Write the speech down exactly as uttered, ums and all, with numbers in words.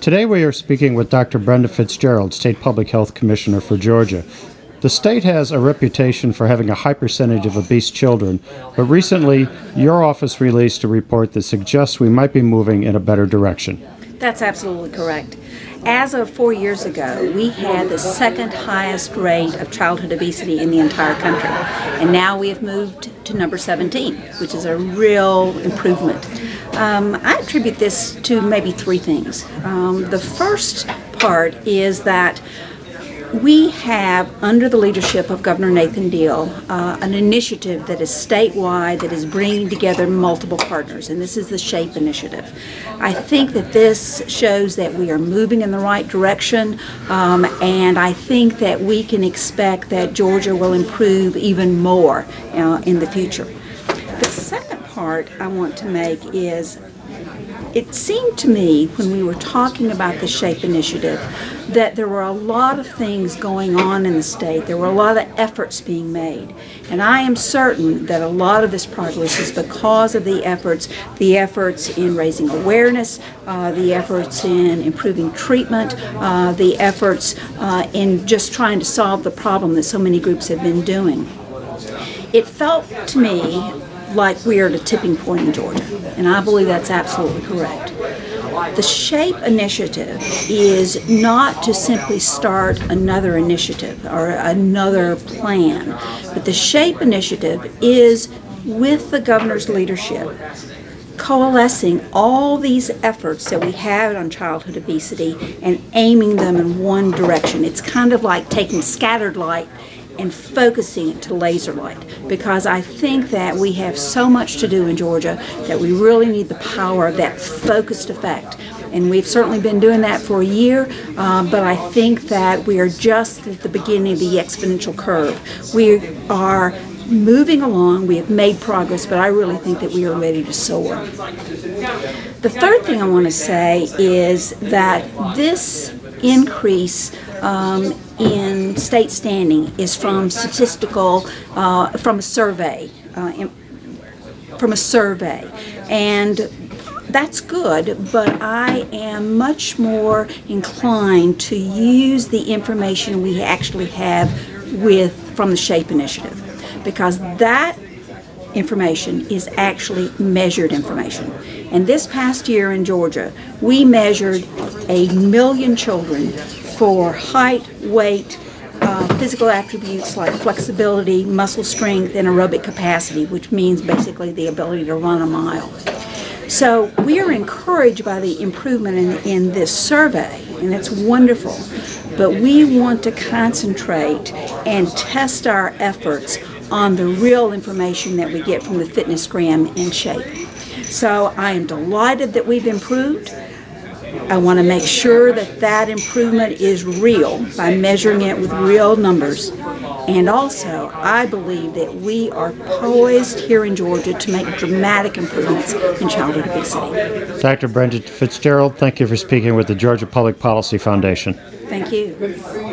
Today we are speaking with Doctor Brenda Fitzgerald, State Public Health Commissioner for Georgia. The state has a reputation for having a high percentage of obese children, but recently your office released a report that suggests we might be moving in a better direction. That's absolutely correct. As of four years ago, we had the second highest rate of childhood obesity in the entire country, and now we have moved to number seventeen, which is a real improvement. Um, I attribute this to maybe three things. Um, the first part is that we have, under the leadership of Governor Nathan Deal, uh, an initiative that is statewide that is bringing together multiple partners, and this is the SHAPE initiative. I think that this shows that we are moving in the right direction, um, and I think that we can expect that Georgia will improve even more uh, in the future. The second part I want to make is, it seemed to me when we were talking about the SHAPE initiative that there were a lot of things going on in the state. There were a lot of efforts being made. And I am certain that a lot of this progress is because of the efforts, the efforts in raising awareness, uh, the efforts in improving treatment, uh, the efforts uh, in just trying to solve the problem that so many groups have been doing. It felt to me like we are at a tipping point in Georgia, and I believe that's absolutely correct. The SHAPE initiative is not to simply start another initiative or another plan, but the SHAPE initiative is, with the governor's leadership, coalescing all these efforts that we have on childhood obesity and aiming them in one direction. It's kind of like taking scattered light and focusing it to laser light, because I think that we have so much to do in Georgia that we really need the power of that focused effect. And we've certainly been doing that for a year, uh, but I think that we are just at the beginning of the exponential curve. We are moving along, we have made progress, but I really think that we are ready to soar. The third thing I want to say is that this increase um, in state standing is from statistical, uh, from a survey, uh, in, from a survey, and that's good, but I am much more inclined to use the information we actually have with from the SHAPE initiative, because that information is actually measured information. And this past year in Georgia, we measured a million children for height, weight, uh, physical attributes like flexibility, muscle strength, and aerobic capacity, which means basically the ability to run a mile. So we are encouraged by the improvement in, in this survey, and that's wonderful, but we want to concentrate and test our efforts on the real information that we get from the FitnessGram and SHAPE. So I am delighted that we've improved. I want to make sure that that improvement is real by measuring it with real numbers. And also, I believe that we are poised here in Georgia to make dramatic improvements in childhood obesity. Doctor Brenda Fitzgerald, thank you for speaking with the Georgia Public Policy Foundation. Thank you.